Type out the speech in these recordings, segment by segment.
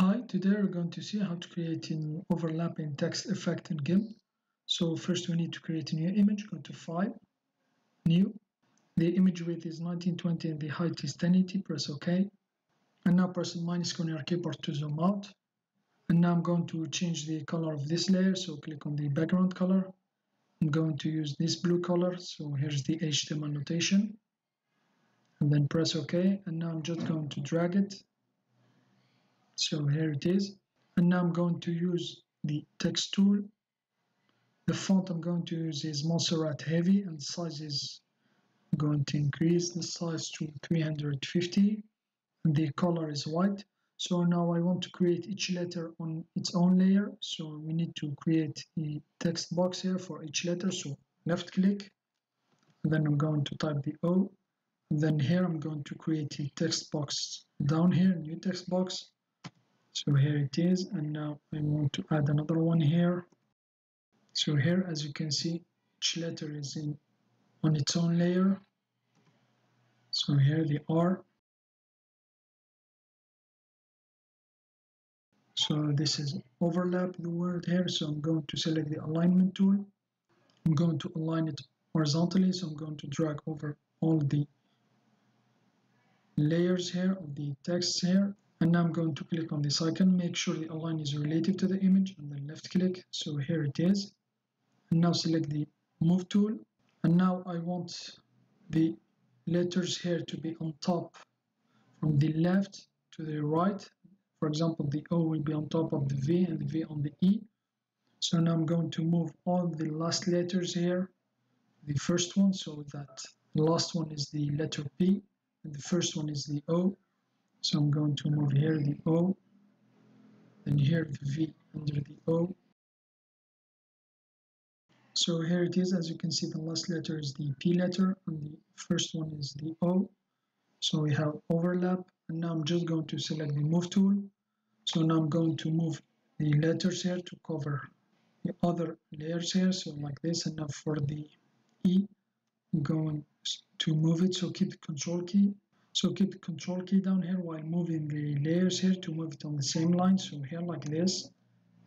Hi, today we're going to see how to create an overlapping text effect in GIMP. So first we need to create a new image. Go to File, New. The image width is 1920 and the height is 1080. Press OK. And now press minus on your keyboard to zoom out. And now I'm going to change the color of this layer. So click on the background color. I'm going to use this blue color. So here's the HTML notation. And then press OK. And now I'm just going to drag it. So here it is. And now I'm going to use the text tool. The font I'm going to use is Montserrat Heavy, and size is going to increase the size to 350. And the color is white. So now I want to create each letter on its own layer. So we need to create a text box here for each letter. So left click. And then I'm going to type the O. And then here I'm going to create a text box down here, new text box. So here it is, and now I want to add another one here. So here, as you can see, each letter is on its own layer. So here they are. So this is overlap, the word here. So I'm going to select the alignment tool. I'm going to align it horizontally. So I'm going to drag over all the layers here of the text here. And now I'm going to click on this icon, make sure the align is related to the image, and then left click. So here it is. And now select the move tool. And now I want the letters here to be on top from the left to the right. For example, the O will be on top of the V and the V on the E. So now I'm going to move all the last letters here, the first one, so that the last one is the letter P and the first one is the O. So I'm going to move here the O, and here the V under the O. So here it is. As you can see, the last letter is the P letter, and the first one is the O. So we have overlap, and now I'm just going to select the Move tool. So now I'm going to move the letters here to cover the other layers here, so like this. And now for the E, I'm going to move it, so keep the Control key. So keep the Control key down here while moving the layers here to move it on the same line. So here like this.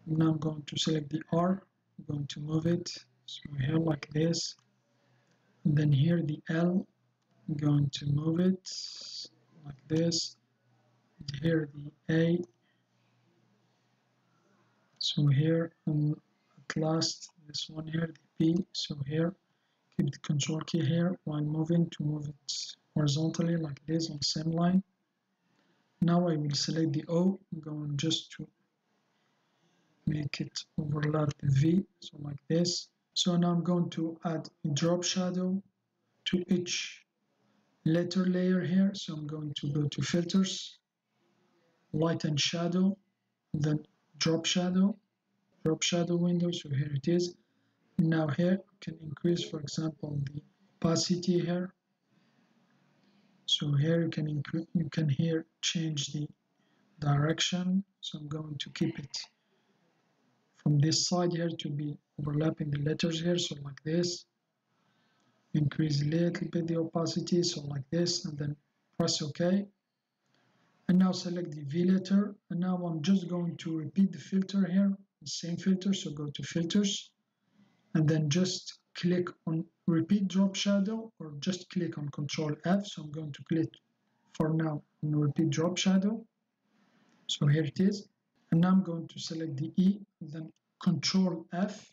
Now I'm going to select the R. I'm going to move it. So here like this. And then here the L. I'm going to move it like this. And here the A. So here, and at last this one here, the P. So here, keep the Control key here while moving to move it horizontally like this on the same line. Now I will select the O. I'm going just to make it overlap the V, so like this. So now I'm going to add a drop shadow to each letter layer here. So I'm going to go to Filters, Light and Shadow, then Drop Shadow window. So here it is. Now here you can increase, for example, the opacity here. So here you can change the direction. So I'm going to keep it from this side here to be overlapping the letters here. So like this. Increase a little bit the opacity. So like this, and then press OK. And now select the V letter. And now I'm just going to repeat the filter here. The same filter. So go to Filters, and then just click on Repeat Drop Shadow, or just click on Control F. So I'm going to click for now on Repeat Drop Shadow. So here it is. And now I'm going to select the E, and then Control F.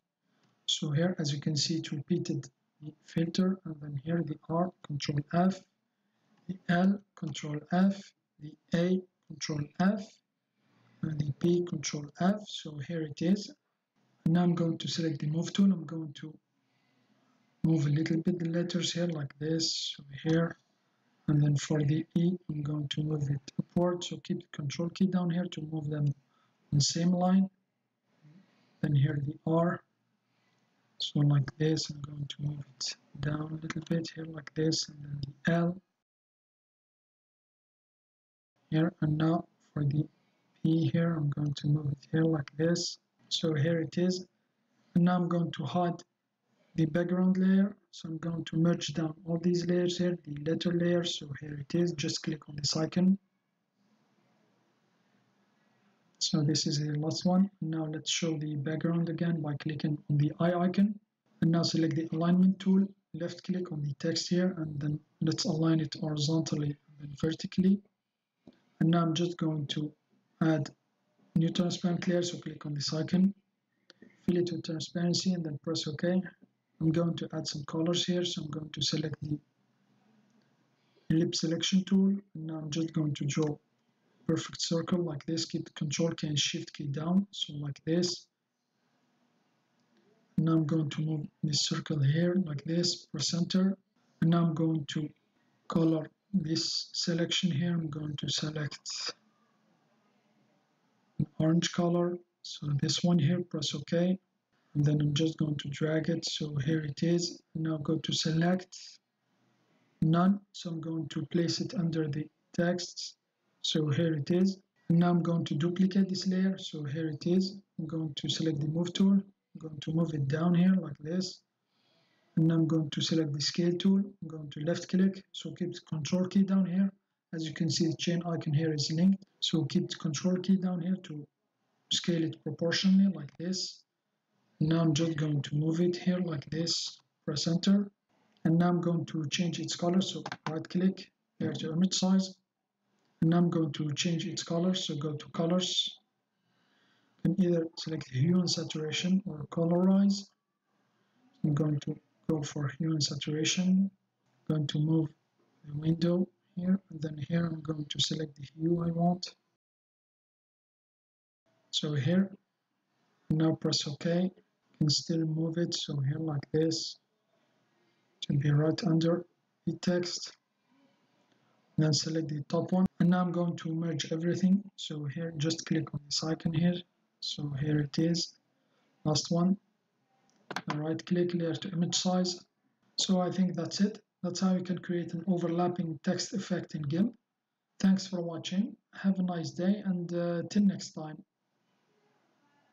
So here, as you can see, it repeated the filter. And then here the R, Control F, the L, Control F, the A, Control F, and the P, Control F. So here it is. And now I'm going to select the Move tool. I'm going to move a little bit the letters here like this, here, and then for the E, I'm going to move it upward. So keep the Control key down here to move them on the same line. Then here the R, so like this. I'm going to move it down a little bit here like this, and then the L here. And now for the P here, I'm going to move it here like this. So here it is. And now I'm going to hide the background layer. So I'm going to merge down all these layers here, the letter layer. So here it is. Just click on this icon. So this is the last one. Now let's show the background again by clicking on the eye icon. And now select the alignment tool, left click on the text here, and then let's align it horizontally and then vertically. And now I'm just going to add new transparent layer, so click on this icon, fill it with transparency and then press OK. I'm going to add some colors here, so I'm going to select the ellipse selection tool, and now I'm just going to draw a perfect circle like this. Keep Control key and Shift key down, so like this. And now I'm going to move this circle here like this, press Enter. And now I'm going to color this selection here. I'm going to select an orange color, so this one here, press OK. And then I'm just going to drag it, so here it is. Now go to Select, None, so I'm going to place it under the text, so here it is. And now I'm going to duplicate this layer, so here it is. I'm going to select the Move tool, I'm going to move it down here like this. And now I'm going to select the Scale tool, I'm going to left click, so keep the Control key down here. As you can see, the chain icon here is linked, so keep the Control key down here to scale it proportionally like this. Now I'm just going to move it here like this, press Enter. And now I'm going to change its color, so right click here to image size. And now I'm going to change its color, so go to colors. You can either select hue and saturation or colorize. I'm going to go for hue and saturation. I'm going to move the window here, and then here I'm going to select the hue I want. So here, now press OK. You can still move it, so here like this, to be right under the text. And then select the top one. And now I'm going to merge everything, so here just click on this icon here, so here it is, last one. Right click, layer to image size. So I think that's it. That's how you can create an overlapping text effect in GIMP. Thanks for watching, have a nice day, and till next time.